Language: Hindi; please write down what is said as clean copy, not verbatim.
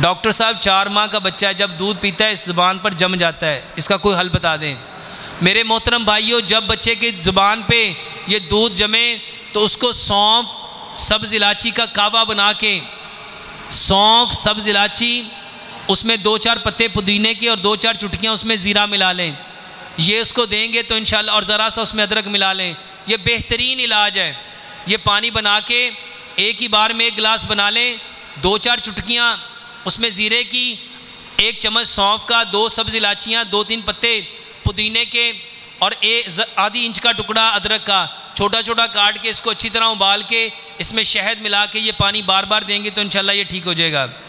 डॉक्टर साहब 4 माह का बच्चा है, जब दूध पीता है इस ज़ुबान पर जम जाता है, इसका कोई हल बता दें। मेरे मोहतरम भाइयों, जब बच्चे की ज़ुबान पे ये दूध जमे तो उसको सौंफ सब्ज़ इलाची का कावा बना के, सौंफ सब्ज़ इलाची, उसमें 2-4 पत्ते पुदीने के और 2-4 चुटकियाँ उसमें ज़ीरा मिला लें, ये उसको देंगे तो इंशाल्लाह, और ज़रा सा उसमें अदरक मिला लें, ये बेहतरीन इलाज है। ये पानी बना के एक ही बार में 1 गिलास बना लें, 2-4 चुटकियाँ उसमें ज़ीरे की, 1 चम्मच सौंफ का, 2 सब्ज़ इलाचियाँ, 2-3 पत्ते पुदीने के और 1 आधी इंच का टुकड़ा अदरक का छोटा छोटा काट के इसको अच्छी तरह उबाल के इसमें शहद मिला के ये पानी बार बार देंगे तो इंशाल्लाह ये ठीक हो जाएगा।